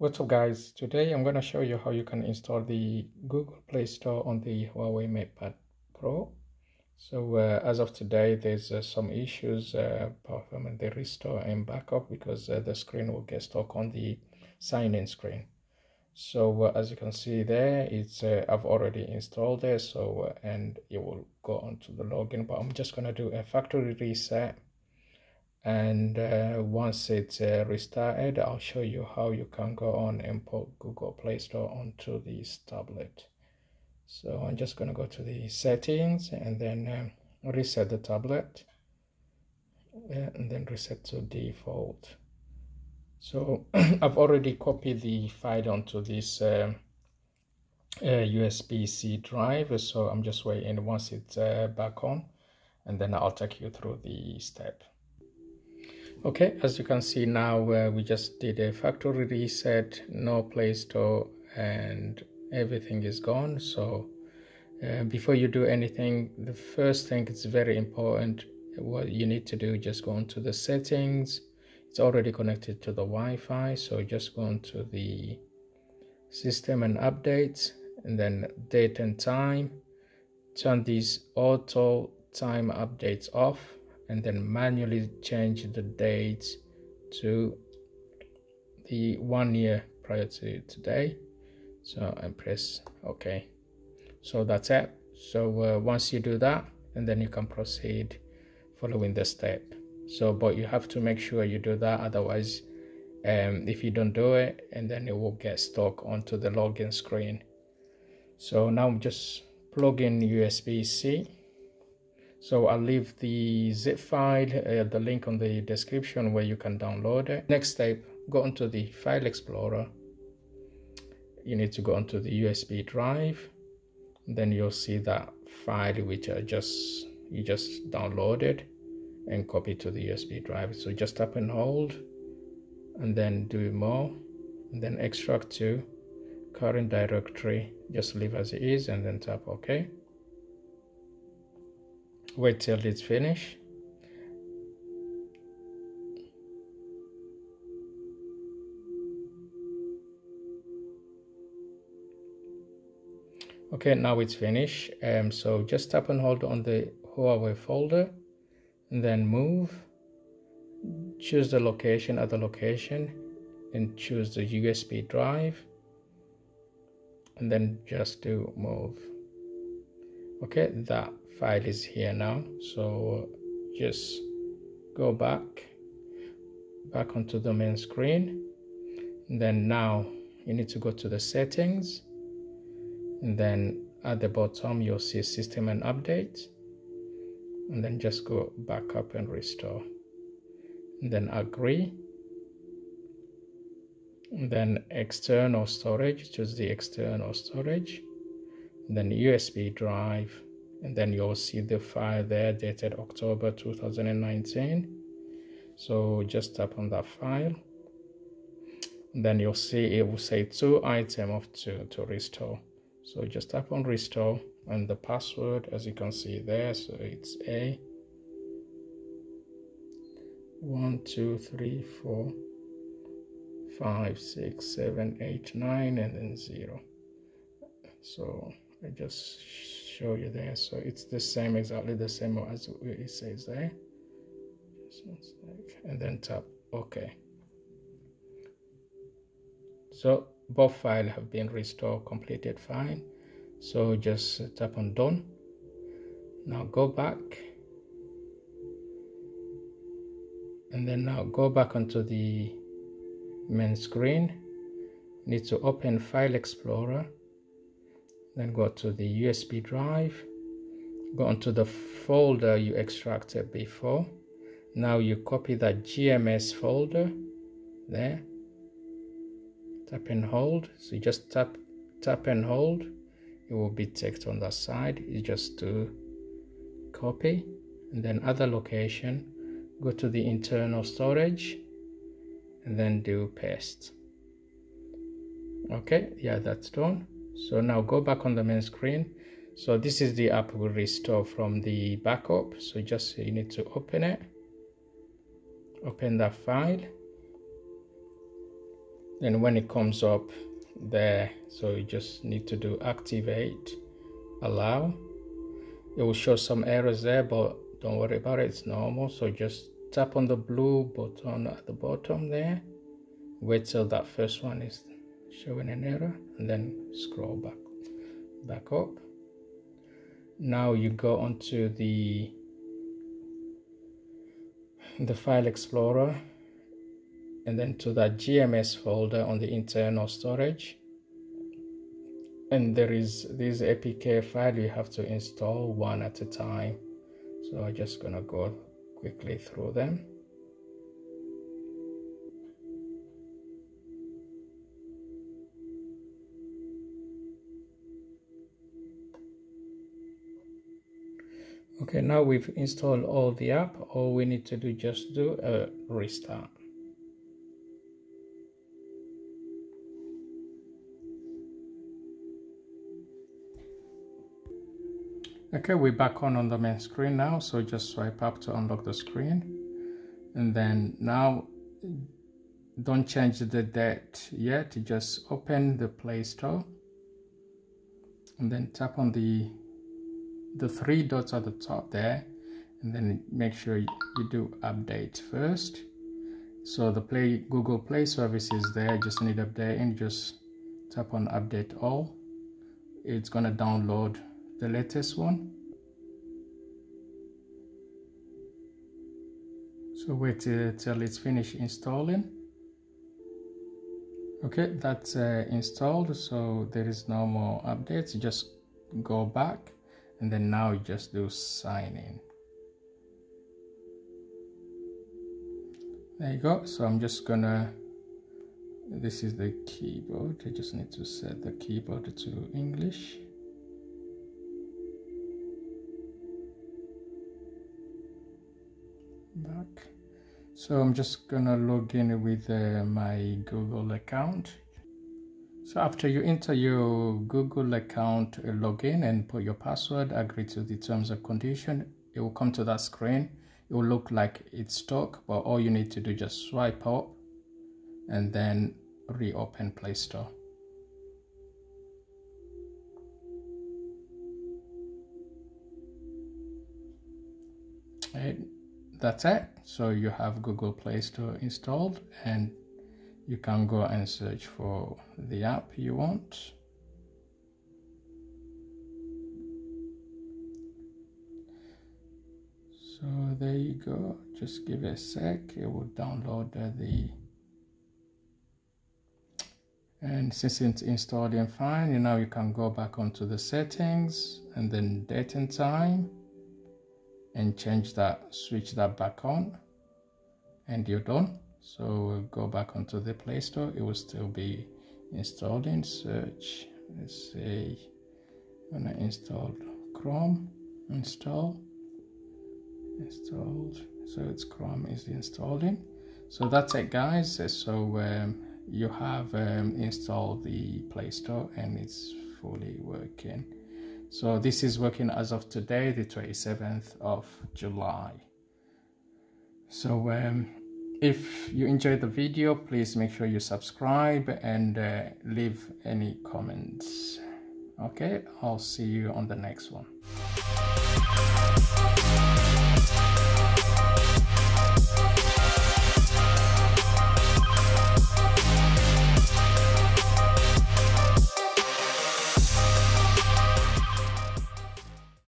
What's up guys, today I'm going to show you how you can install the Google Play Store on the Huawei MatePad Pro. So as of today there's some issues performing the restore and backup because the screen will get stuck on the sign-in screen. So as you can see there, it's I've already installed it, so and it will go on to the login, but I'm just going to do a factory reset. And once it's restarted, I'll show you how you can go on and put Google Play Store onto this tablet. So I'm just going to go to the settings and then reset the tablet and then reset to default. So I've already copied the file onto this USB-C drive, so I'm just waiting once it's back on, and then I'll take you through the step. Okay, as you can see now, we just did a factory reset, no Play Store, and everything is gone. So before you do anything, the first thing is very important, what you need to do, just go into the settings. It's already connected to the Wi-Fi, so just go into the system and updates, and then date and time, turn these auto time updates off, and then manually change the dates to the 1 year prior to today. So and press OK. So that's it. So once you do that, and then you can proceed following the step. So, but you have to make sure you do that, otherwise if you don't do it, and then it will get stuck onto the login screen. So now I'm just plugging USB-C. So I'll leave the zip file, the link on the description where you can download it. Next step, go onto the File Explorer. You need to go onto the USB drive. Then you'll see that file which you just downloaded and copy to the USB drive. So just tap and hold, and then do more, and then extract to current directory. Just leave as it is, and then tap OK. Wait till it's finished, okay. Now it's finished. So just tap and hold on the Huawei folder and then move, choose the location at the location, and choose the USB drive, and then just do move. Okay, that file is here now, so just go back onto the main screen, and then now you need to go to the settings, and then at the bottom you'll see system and update, and then just go back up and restore, and then agree, and then external storage, choose the external storage, and then USB drive, and then you'll see the file there dated October 2019. So just tap on that file, and then you'll see it will say 2 item of 2 to restore. So just tap on restore, and the password, as you can see there, so it's A123456789 and then 0. So I just show you there, so it's the same, exactly the same as it says there. And then tap OK. So both files have been restored, completed fine. So just tap on done. Now go back, and then now go back onto the main screen. You need to open File Explorer. Then go to the USB drive, go onto the folder you extracted before. Now you copy that GMS folder there. Tap and hold. So you just tap and hold. It will be text on that side. You just do copy, and then other location. Go to the internal storage, and then do paste. Okay, yeah, that's done. So now go back on the main screen. So this is the app we restore from the backup. So just you need to open it, open that file, Then when it comes up there, so you just need to do activate, allow. It will show some errors there, but don't worry about it, it's normal. So just tap on the blue button at the bottom there, wait till that first one is showing an error, and then scroll back up. Now you go onto the file explorer, and then to that GMS folder on the internal storage, and there is this APK file. You have to install one at a time, so I'm just gonna go quickly through them. Okay, now we've installed all the app. All we need to do, just do a restart. Okay, we're back on the main screen now, so just swipe up to unlock the screen. And then now, don't change the date yet, just open the Play Store and then tap on the three dots at the top there, and then make sure you do update first. So the Google Play service is there, just need update, and just tap on update all. It's gonna download the latest one, so wait till it's finished installing. Okay, that's installed, so there is no more updates. Just go back, and then now you just do sign in. There you go. So I'm just gonna, this is the keyboard, I just need to set the keyboard to English. Back. So I'm just gonna log in with my Google account. So after you enter your Google account login and put your password, agree to the terms and condition, it will come to that screen. It will look like it's stuck, but all you need to do, just swipe up and then reopen Play Store. And that's it. So you have Google Play Store installed, and you can go and search for the app you want. So there you go. Just give it a sec. It will download and since it's installed and fine, now you can go back onto the settings and then date and time and change that, switch that back on, and you're done. So we'll go back onto the Play Store. It will still be installed in search. Let's say I'm gonna install Chrome, installed. So it's Chrome is installing. So that's it, guys. So you have installed the Play Store, and it's fully working. So this is working as of today, the 27th of July. So if you enjoyed the video, please make sure you subscribe and leave any comments. Okay, I'll see you on the next one.